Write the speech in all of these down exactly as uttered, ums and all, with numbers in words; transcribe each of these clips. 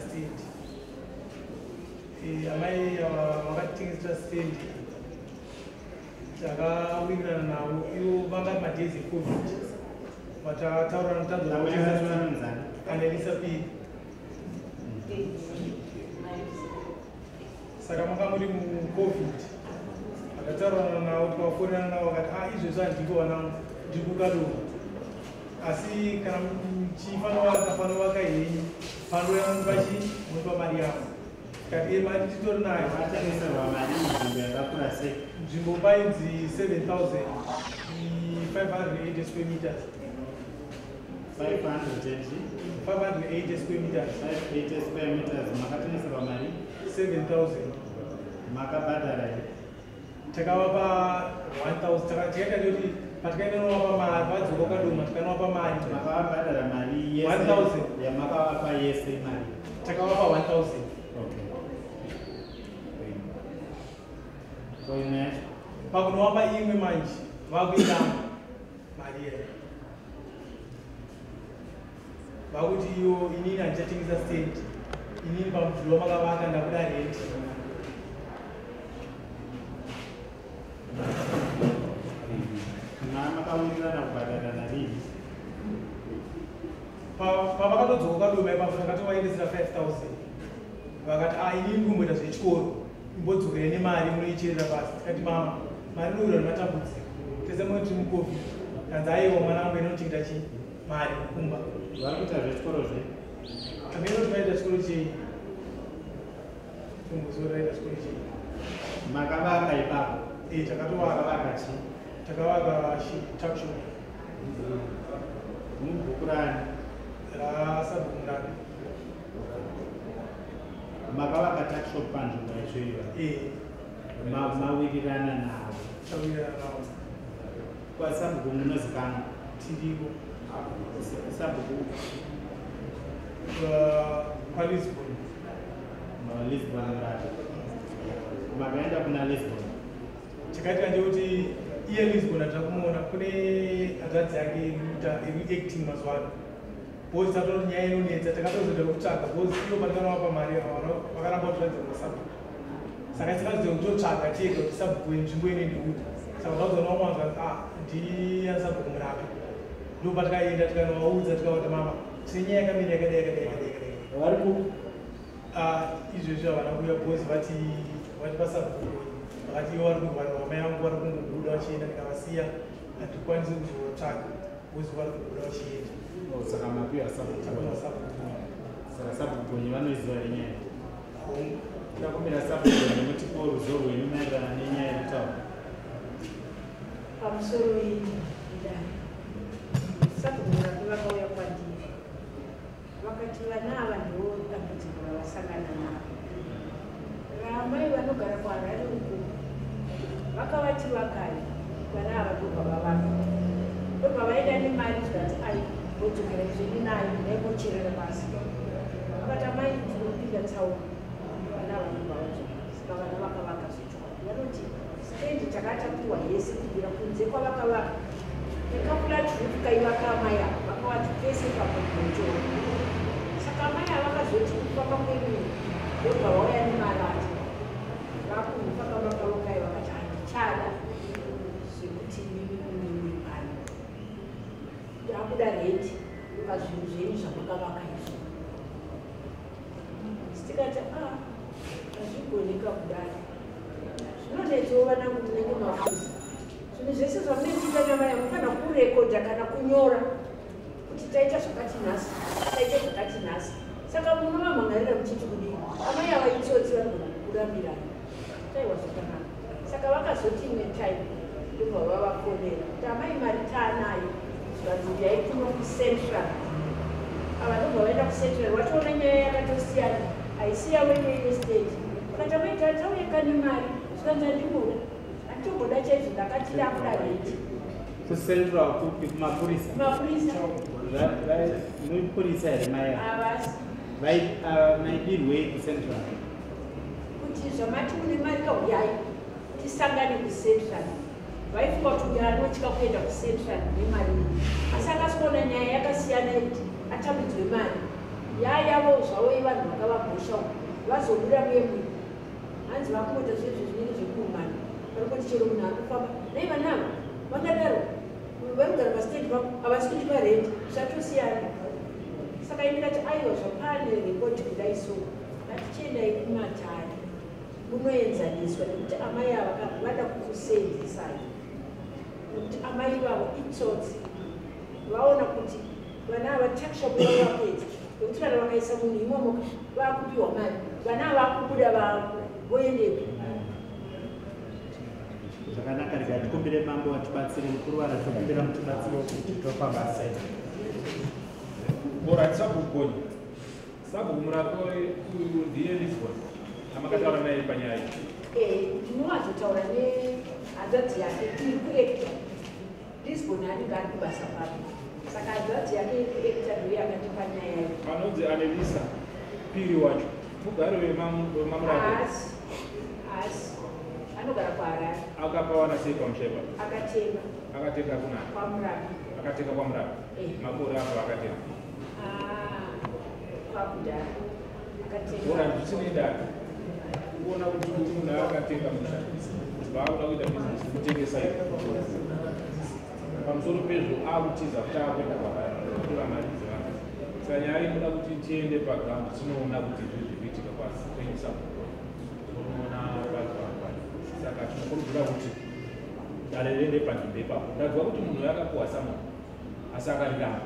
trustee. Amai wakati trustee. Jaga winga na uyu banga matezi kufu. Mata taura nta do. Anelisa pi. Sakamaka muri mu COVID. Akataura na utu kufuna na wakati ah izuza ndigo na jibugalo. Asi kana chifano wakafano wakai pano ya mbaji mtu Mariamu. Kati mali tito na hata ni sawa mali ndiyo kuna se jumba hizi seven thousand five hundred eighty square meters five hundred eighty five hundred eighty square meters five eighty square meters makati ni sawa mali seven thousand makabada rai chakawapa one thousand chakacheka jodi patikana na wapa maarwa zukoka duma patikana wapa mali makabada rai mali one thousand ya makawapa yesi mali chakawapa one thousand Koine, pakunuaba iwe manji, waguita, Maria, waguti yo ini na jetting za state, ini ba mfuloma kawaga na kuda rent. Na makawinga na kubadala na nini? Pa pa wakato zoga do meba wakato wa ile za five thousand, wakat a ini ngumu na sichko. Mboto kwenye mali mlicheza basi kati mama malulu natambuzi tese mwetu mkofi kanzaye wa mwanangu enotinda chi mali kumba walikuta vetoro je amelo tunaenda shule je tungozore na shule je makaba kaipa eh takatoa makaba chi takawaga shi taksho mungu kurani la sabunda Magawa katika shop panzo tunaichelewa. E. Ma ma wiki gani na? Wiki gani? Kwa sababu kuna zikana. Tidigo. Sababu. Kwa Lisbon. Ma Lisbon ngradi. Magaenda kuna Lisbon. Chakati kanjoti iya Lisbon atakumona kuna adati yake muda eighteen mazwani. Both are not near units at the capital of the Uchaka, both you but not Maria or Parabotland or something. Sakatas don't do Chaka take or subway to win in the wood. Some of the normal that are dear Sabunabi. No, but I that can always that go to Mamma. Senior coming a day. Ah, is usual, and we are both what he was up to. But you are one of my own Budochi and Garcia and to Quanzu to attack was one of Budochi. Osakama pia sababu kwa sababu sababu kwenye wanu izoenye kuna kumira sababu kwenye mtipo uzoru inumega na nyenye ya utawa amsuru ida sababu kuna kuwa kwa ya kwa jini wakati wanawa ndio utapitiwa wasangana na ramai wanugara kwa rari uku wakawati wakali wanawa kuka wawaku kuka waida ni mali tutatayi go to get a clean night, never cheer the basket. But I might be the town. And I will go to Skavanaka. Stay to Chagata to a yes, you are from Zekovaka. The couple of Kayaka Maya, but what face it up with Joe. Sakamaya was which would come with me. You go and my life. Raku, Fakabaka, Chada, Abudareti, because you change the government. Stick at the car as you go and up that. Not that you want to make an office. So, this is a minute that I am going to put a code that can accumulate. Put it at us, Patinas, take it at us. Second, Mamma, I am teaching me. Am I our children? Udamira. That was the man. Sakawaka, so team and type. You know, our code. Tamai Maritana. But they are central. I don't know central. What only I see a way in the state. But I make a tell you can marry. So that you would. I took what I changed the Katina private. So central with my police. My police. No police had my hours. My deal way to central. Which is a matter of my cup. It is standard in the central. Wife got to get which cockade of central, we married. As I was born and I ever see a night, I tell it to a man. yaayabo ushauri vanhu vakavagosha vazobuda muyemwe hanzi vakuita zvezvo zvinenge zvekuumana vari kuti chero munhu akufamba nai vanavo vakadaro varugara pasteji vavo havasviki vareti zvatosiyana. Saka indikati aiwa zvapane rekodi kudaiso ngatichiendai kumatare munoenzaniswa nekuti amai ava vada kukusenzesai kuti amai vavo itsotsi vaona kuti vana ava takishopu yavapedza kuti vana vakaisa munhu imomo vaakupiwa mari vana vakubuda vavo voendepi. Zvakanaka, regai tikumbire mambo atibatsire, mukuru wara tokumbira mutibatsire kuti tofambasai. Bora tisakugonya sagumu rako ndiye Lisbon amakataura naye panyaya iyi ndinowazotaura nehadzadzi yake iri kurekta Lisbon ani vari kubasa pano. Saka hadzadzi yake iri kurekta ndiyo yakatipa nyaya yayo panonzi ane visa piri wacho mugari wemamurako asi asi anogara kwaharari akapawana sei pamushaipa akateka akateka kunaa kwamurako akateka kwamurako makore ako akateka ora ndichineidaka kuona kuti munhu akatenga mushandisi vaakuda kuita bhizinesi kutengesa pamusoro pezvo aakutiza kuti aakuenda kwakura mari dzevana. Saka nyaya inoda kuti tiende pagroundi tinoona kuti zviri zvirikuitika pasi penyusa tinoona vazvavakwana. Saka tinokurudzira kuti dare rende panzvimbo ipapo ndaziva kuti munhu yakakuwasa munhu asi akarirama.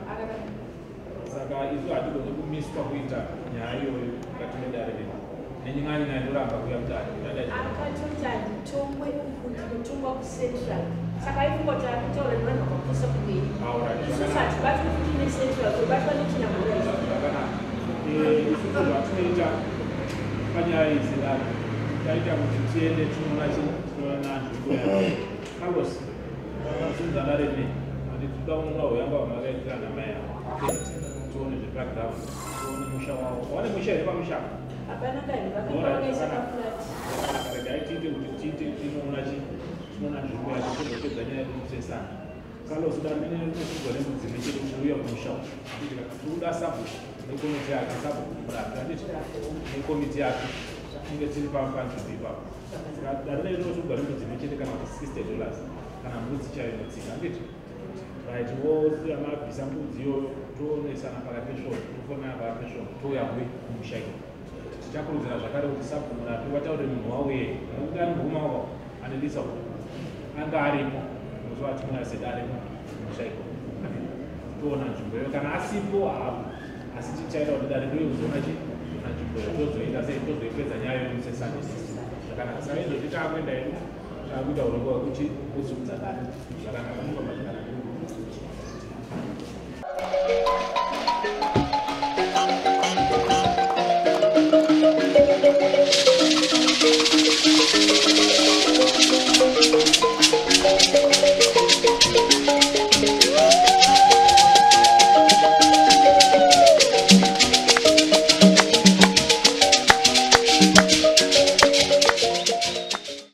Saka isu hatigozi kumiswa kuita nyaya iyoyo mukati medare redu nenyingani naindoramba kuya mutare akatoti handitongwe ndinotongwa kucentral. Saka ikungoti akutaura nevanhu vakapusa kumeri isusu hatibatwi futi necentral tobatwa nechinamura zvakanaka isusu zvatinoita panyaya idzi daro taita kuti tiende tinoona chinhu tinoona nzvikoya Carlos vasunzana rene handituda unoda uyamba vamakaitira namai yavo zone de background zone mushawa wale mushawa ni pamushaka hapana kani vakaisa flat akaregaiti kuti titi tinoona chi tinoona zvinhu zvakapedza nyaya yekutsesana. Carlos damene nekugore mudzime chiri kuuya kumushawa kuti kuda sabu nekomiti yake sabu nekomiti yake inge tiri pamfanzi ipapo darire nokugore mudzime chete kana sixty dollars kana mbudzi chayo inotsika nditi right wose amabhisa mbudzi iyoyo tonesana pakati peshopu tofonana pakati peshopu touya kue kumushaika tichakurudzira zvakare kuti sabhumurapi wataure munhu wauye nokuti anoguma wavo anelisa anga aripo muzuva atimuna sedi aripo kumushaiko toona nzvimbo iyo kana asipo haavo asi tichaita kuti dare riyo kuzoona chi na nzvimbo iyo tozoita sei tozoipedza nyaya yomusesani zvakanaka. Saka izvo tichaakuenda hedu taakuita urongwa hwekuti kuzudza dare zvakanaka.